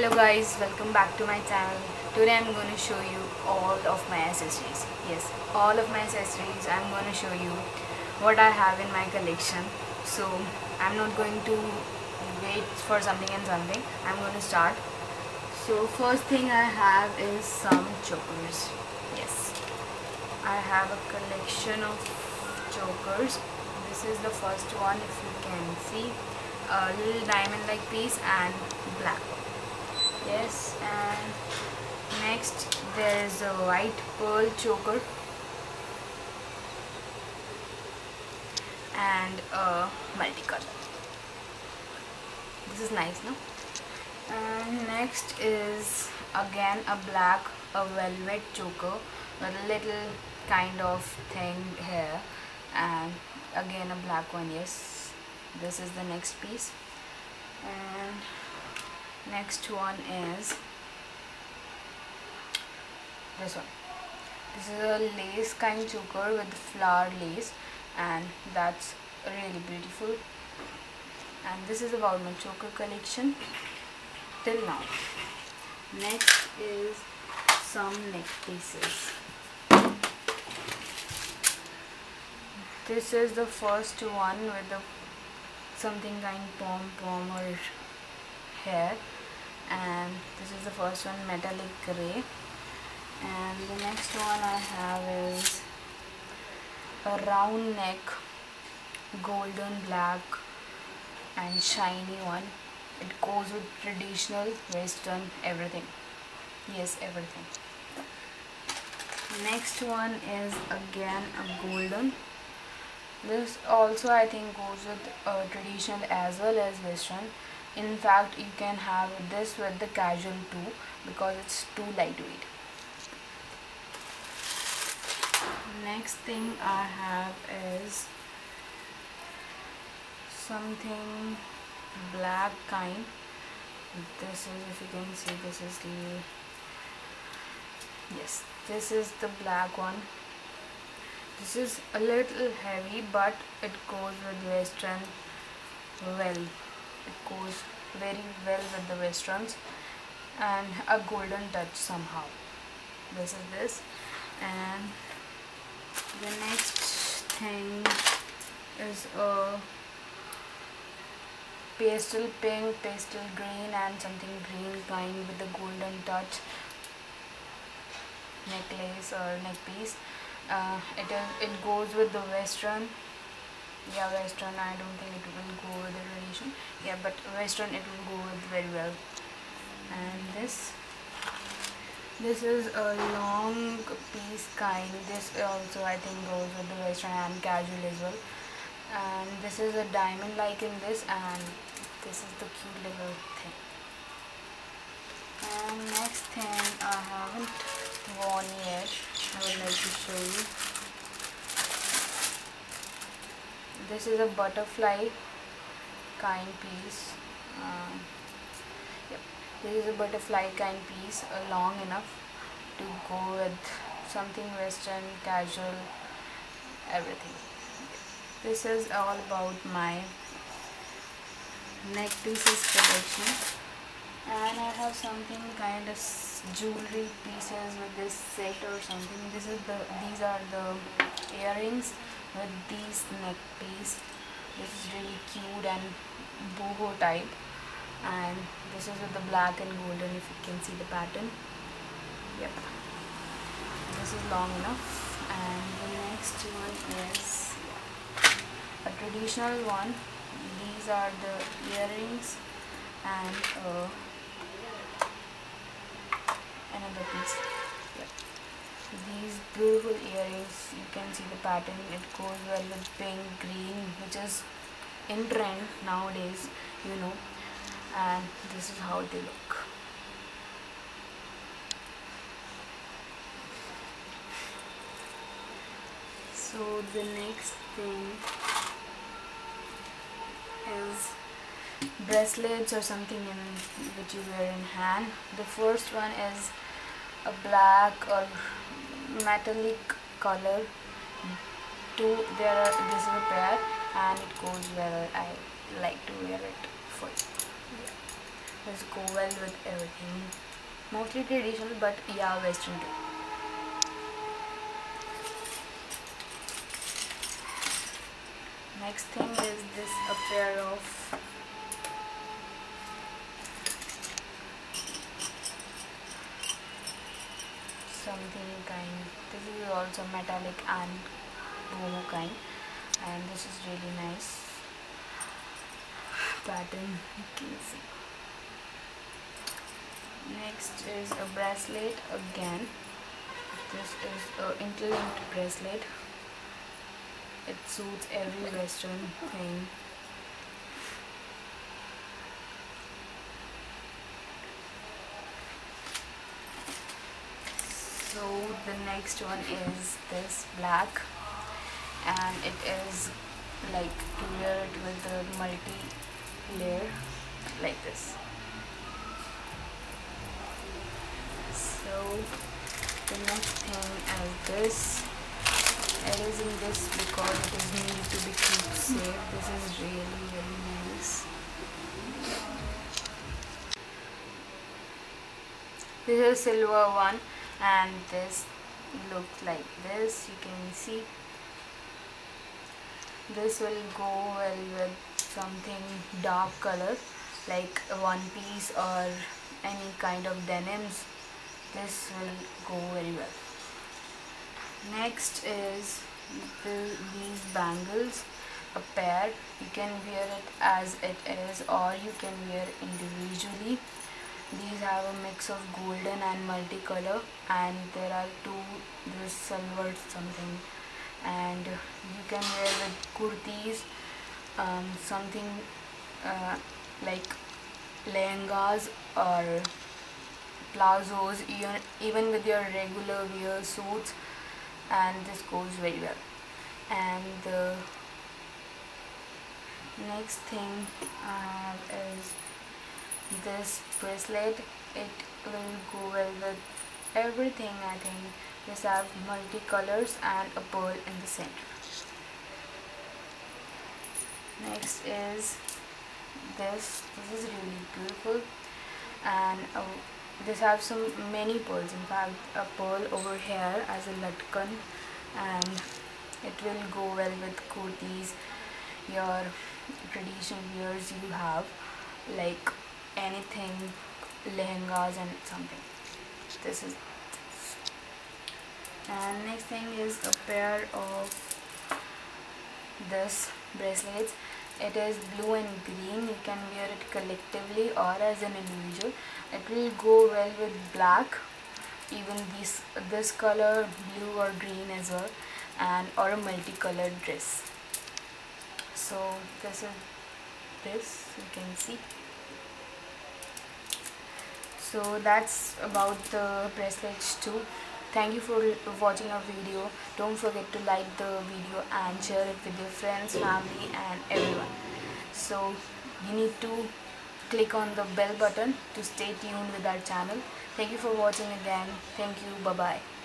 Hello guys, welcome back to my channel. Today I'm going to show you all of my accessories. Yes, all of my accessories I'm going to show you what I have in my collection. So I'm not going to wait for something. I'm going to start. So first thing I have is some chokers. Yes, I have a collection of chokers. This is the first one, if you can see, a little diamond like piece and black. Yes, and next there is a white pearl choker and a multicolor. This is nice, no? And next is again a velvet choker with a little kind of thing here, and again a black one. Yes, this is the next piece. And next one is this one. This is a lace kind choker with flower lace, and that's really beautiful. And this is about my choker collection till now. Next is some neck pieces. This is the first one with the something kind pom-pom or hair, and this is the first one, metallic grey. And the next one I have is a round neck, golden black and shiny one. It goes with traditional western everything. Yes, everything. Next one is again a golden. This also I think goes with traditional as well as western. In fact, you can have this with the casual too, because it's too lightweight. Next thing I have is something black kind. This is, if you can see, this is the, yes, this is the black one. This is a little heavy, but it goes with western well. It goes very well with the westerns, and a golden touch somehow. This is this. And the next thing is a pastel pink, pastel green and something green kind with a golden touch necklace or neck piece. It goes with the western. Yeah, western, I don't think it will go with the tradition. Yeah, but western it will go with very well. And this is a long piece kind. This also I think goes with the western and casual as well. And this is a diamond like in this, and this is the cute little thing. And next thing I haven't worn yet, I would like to show you. This is a butterfly kind piece. Yep. This is a butterfly kind piece, long enough to go with something western, casual, everything. This is all about my neck pieces collection. And I have something kind of jewelry pieces with this set or something. These are the earrings with these neck piece. This is really cute and boho type, and this is with the black and golden, if you can see the pattern. Yep, this is long enough. And the next one is a traditional one. These are the earrings and another piece. Yep. These beautiful earrings, you can see the pattern. It goes well with pink, green, which is in trend nowadays, you know. And this is how they look. So the next thing is bracelets or something which you wear in hand. The first one is a black or metallic color. This is a pair, and it goes well. I like to wear it for you. Yeah. Let's go well with everything. Mostly traditional, but yeah, Western too. Next thing is this a pair of something kind. This is also metallic and boomo kind, and this is really nice pattern, you can see. Next is a bracelet again. This is an interlinked bracelet. It suits every Western thing. So the next one is this black, and it is like layered with a multi-layer like this. So the next thing is this. I am using this because it is needed to be keep safe. This is really really nice. This is a silver one, and this looks like this. You can see this will go well with something dark color like one piece or any kind of denims. This will go very well. Next is these bangles, a pair. You can wear it as it is, or you can wear individually. These have a mix of golden and multicolor, and there are two, this silver something, and you can wear with kurtis, something like lehengas or plazos, even with your regular wear suits, and this goes very well. And the next thing I have is this bracelet. It will go well with everything, I think. This has multicolors and a pearl in the center. Next is this is really beautiful, and this have some many pearls. In fact, a pearl over here as a latkan, and it will go well with kurtis, your traditional wears you have, like anything, lehengas and something. This is this. And next thing is a pair of this bracelets. It is blue and green. You can wear it collectively or as an individual. It will go well with black, even this color, blue or green as well, and or a multicolored dress. So this is this, you can see. So that's about the bracelets too. Thank you for watching our video. Don't forget to like the video and share it with your friends, family and everyone. So you need to click on the bell button to stay tuned with our channel. Thank you for watching again. Thank you. Bye-bye.